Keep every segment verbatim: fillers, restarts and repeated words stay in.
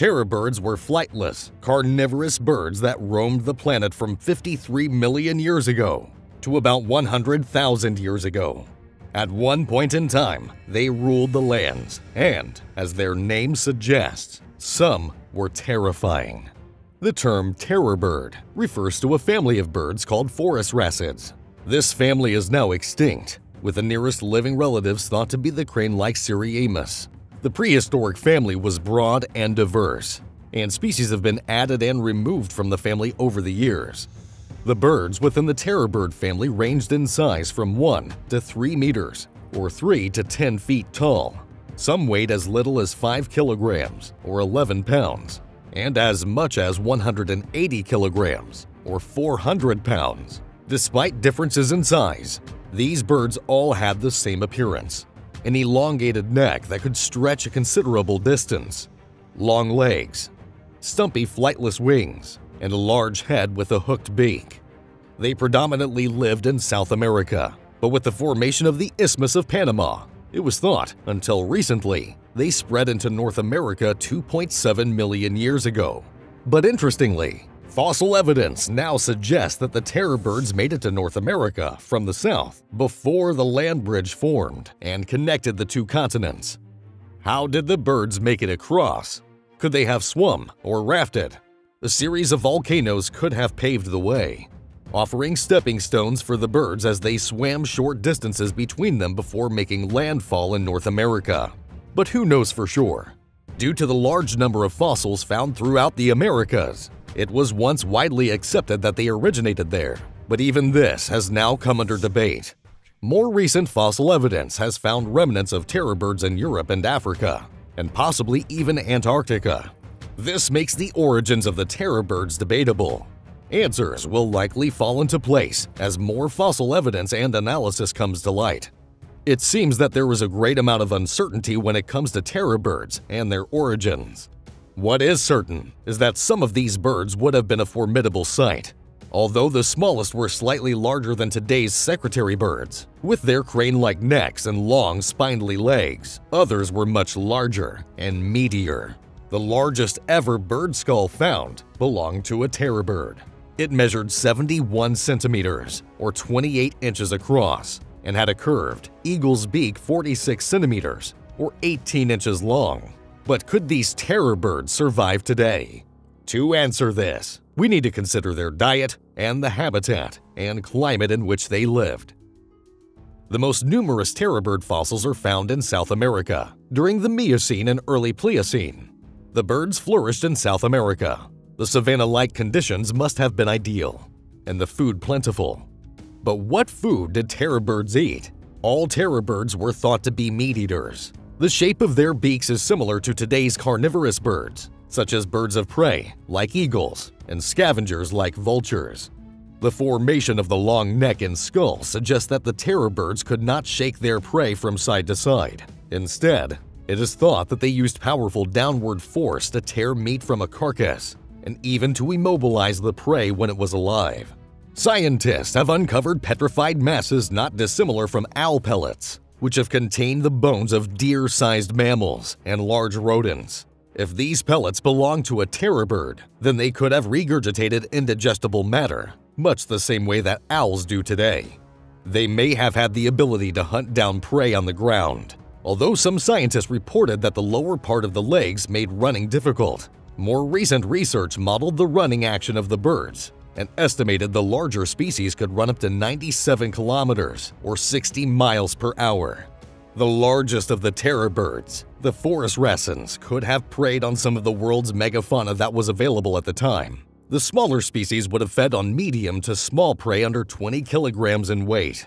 Terror birds were flightless, carnivorous birds that roamed the planet from fifty-three million years ago to about one hundred thousand years ago. At one point in time, they ruled the lands, and, as their name suggests, some were terrifying. The term terror bird refers to a family of birds called Phorusrhacids. This family is now extinct, with the nearest living relatives thought to be the crane-like Seriemas. The prehistoric family was broad and diverse, and species have been added and removed from the family over the years. The birds within the terror bird family ranged in size from one to three meters, or three to ten feet tall. Some weighed as little as five kilograms, or eleven pounds, and as much as one hundred eighty kilograms, or four hundred pounds. Despite differences in size, these birds all had the same appearance: an elongated neck that could stretch a considerable distance, long legs, stumpy flightless wings, and a large head with a hooked beak. They predominantly lived in South America, but with the formation of the Isthmus of Panama, it was thought, until recently, they spread into North America two point seven million years ago. But interestingly, fossil evidence now suggests that the terror birds made it to North America from the south before the land bridge formed and connected the two continents. How did the birds make it across? Could they have swum or rafted? A series of volcanoes could have paved the way, offering stepping stones for the birds as they swam short distances between them before making landfall in North America. But who knows for sure? Due to the large number of fossils found throughout the Americas, it was once widely accepted that they originated there, but even this has now come under debate. More recent fossil evidence has found remnants of terror birds in Europe and Africa, and possibly even Antarctica. This makes the origins of the terror birds debatable. Answers will likely fall into place as more fossil evidence and analysis comes to light. It seems that there is a great amount of uncertainty when it comes to terror birds and their origins. What is certain is that some of these birds would have been a formidable sight, although the smallest were slightly larger than today's secretary birds, with their crane-like necks and long, spindly legs. Others were much larger and meatier. The largest ever bird skull found belonged to a terror bird. It measured seventy-one centimeters, or twenty-eight inches across, and had a curved eagle's beak forty-six centimeters, or eighteen inches long. But could these terror birds survive today? To answer this, we need to consider their diet and the habitat and climate in which they lived. The most numerous terror bird fossils are found in South America during the Miocene and early Pliocene. The birds flourished in South America. The savanna-like conditions must have been ideal, and the food plentiful. But what food did terror birds eat? All terror birds were thought to be meat-eaters. The shape of their beaks is similar to today's carnivorous birds, such as birds of prey, like eagles, and scavengers like vultures. The formation of the long neck and skull suggests that the terror birds could not shake their prey from side to side. Instead, it is thought that they used powerful downward force to tear meat from a carcass and even to immobilize the prey when it was alive. Scientists have uncovered petrified masses not dissimilar from owl pellets, which have contained the bones of deer-sized mammals and large rodents. If these pellets belong to a terror bird, then they could have regurgitated indigestible matter, much the same way that owls do today. They may have had the ability to hunt down prey on the ground, although some scientists reported that the lower part of the legs made running difficult. More recent research modeled the running action of the birds and estimated the larger species could run up to ninety-seven kilometers, or sixty miles per hour. The largest of the terror birds, the Phorusrhacids, could have preyed on some of the world's megafauna that was available at the time. The smaller species would have fed on medium to small prey under twenty kilograms in weight.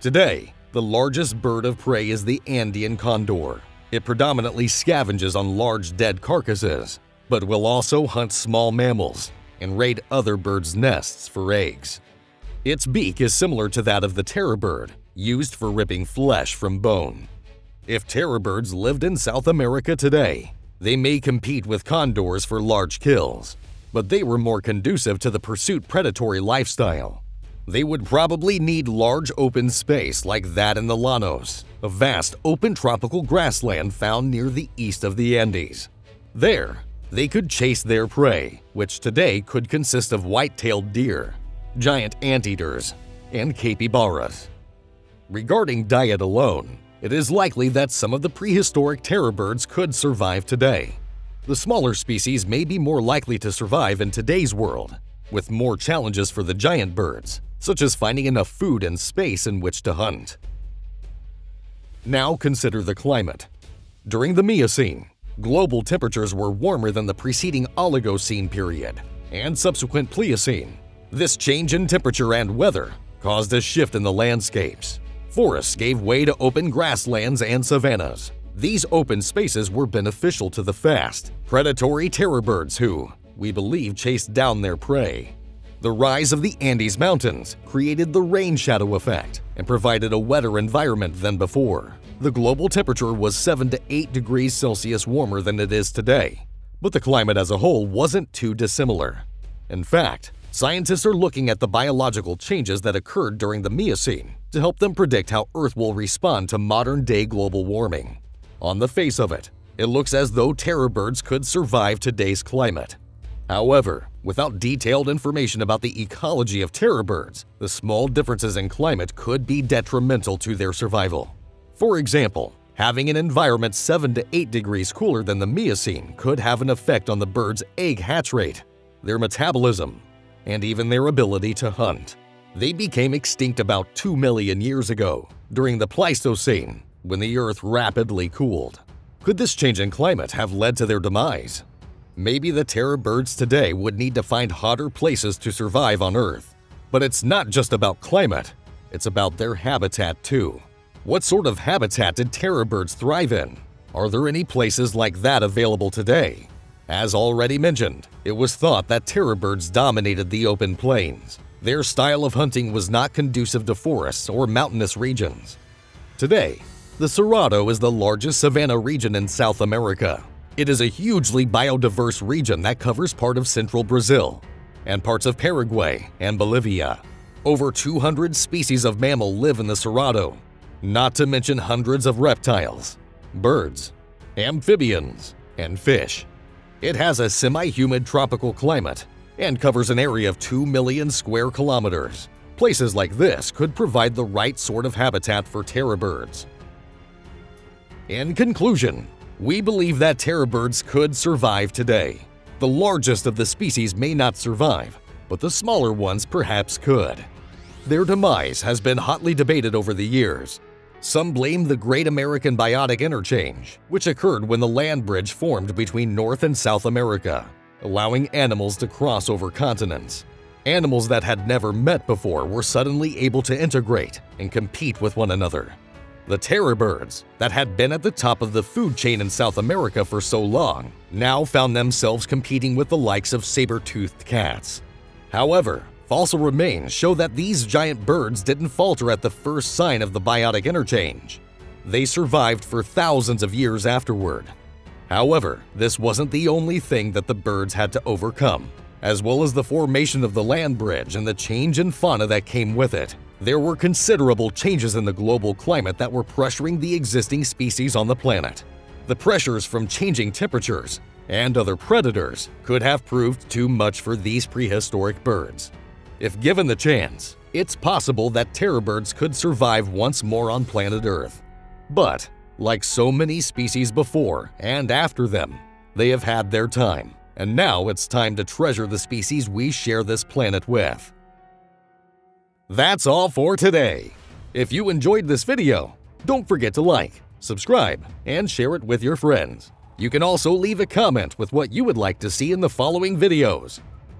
Today, the largest bird of prey is the Andean condor. It predominantly scavenges on large dead carcasses, but will also hunt small mammals and raid other birds' nests for eggs. Its beak is similar to that of the terror bird, used for ripping flesh from bone. If terror birds lived in South America today, they may compete with condors for large kills, but they were more conducive to the pursuit predatory lifestyle. They would probably need large open space like that in the Llanos, a vast open tropical grassland found near the east of the Andes. There, They could chase their prey, which today could consist of white-tailed deer, giant anteaters, and capybaras. Regarding diet alone, it is likely that some of the prehistoric terror birds could survive today. The smaller species may be more likely to survive in today's world, with more challenges for the giant birds, such as finding enough food and space in which to hunt. Now consider the climate. During the Miocene, global temperatures were warmer than the preceding Oligocene period and subsequent Pliocene. This change in temperature and weather caused a shift in the landscapes. Forests gave way to open grasslands and savannas. These open spaces were beneficial to the fast, predatory terror birds who, we believe, chased down their prey. The rise of the Andes Mountains created the rain shadow effect and provided a wetter environment than before. The global temperature was seven to eight degrees Celsius warmer than it is today, but the climate as a whole wasn't too dissimilar. In fact, scientists are looking at the biological changes that occurred during the Miocene to help them predict how Earth will respond to modern-day global warming. On the face of it, it looks as though terror birds could survive today's climate. However, without detailed information about the ecology of terror birds, the small differences in climate could be detrimental to their survival. For example, having an environment seven to eight degrees cooler than the Miocene could have an effect on the bird's egg hatch rate, their metabolism, and even their ability to hunt. They became extinct about two million years ago, during the Pleistocene, when the Earth rapidly cooled. Could this change in climate have led to their demise? Maybe the terror birds today would need to find hotter places to survive on Earth. But it's not just about climate, it's about their habitat too. What sort of habitat did terror birds thrive in? Are there any places like that available today? As already mentioned, it was thought that terror birds dominated the open plains. Their style of hunting was not conducive to forests or mountainous regions. Today, the Cerrado is the largest savanna region in South America. It is a hugely biodiverse region that covers part of central Brazil and parts of Paraguay and Bolivia. Over two hundred species of mammal live in the Cerrado, not to mention hundreds of reptiles, birds, amphibians, and fish. It has a semi-humid tropical climate and covers an area of two million square kilometers. Places like this could provide the right sort of habitat for terror birds. In conclusion, we believe that terror birds could survive today. The largest of the species may not survive, but the smaller ones perhaps could. Their demise has been hotly debated over the years. Some blame the Great American Biotic Interchange, which occurred when the land bridge formed between North and South America, allowing animals to cross over continents. Animals that had never met before were suddenly able to integrate and compete with one another. The terror birds that had been at the top of the food chain in South America for so long now found themselves competing with the likes of saber-toothed cats. However, fossil remains show that these giant birds didn't falter at the first sign of the biotic interchange. They survived for thousands of years afterward. However, this wasn't the only thing that the birds had to overcome. As well as the formation of the land bridge and the change in fauna that came with it, there were considerable changes in the global climate that were pressuring the existing species on the planet. The pressures from changing temperatures and other predators could have proved too much for these prehistoric birds. If given the chance, it's possible that terror birds could survive once more on planet Earth. But, like so many species before and after them, they have had their time, and now it's time to treasure the species we share this planet with. That's all for today. If you enjoyed this video, don't forget to like, subscribe, and share it with your friends. You can also leave a comment with what you would like to see in the following videos.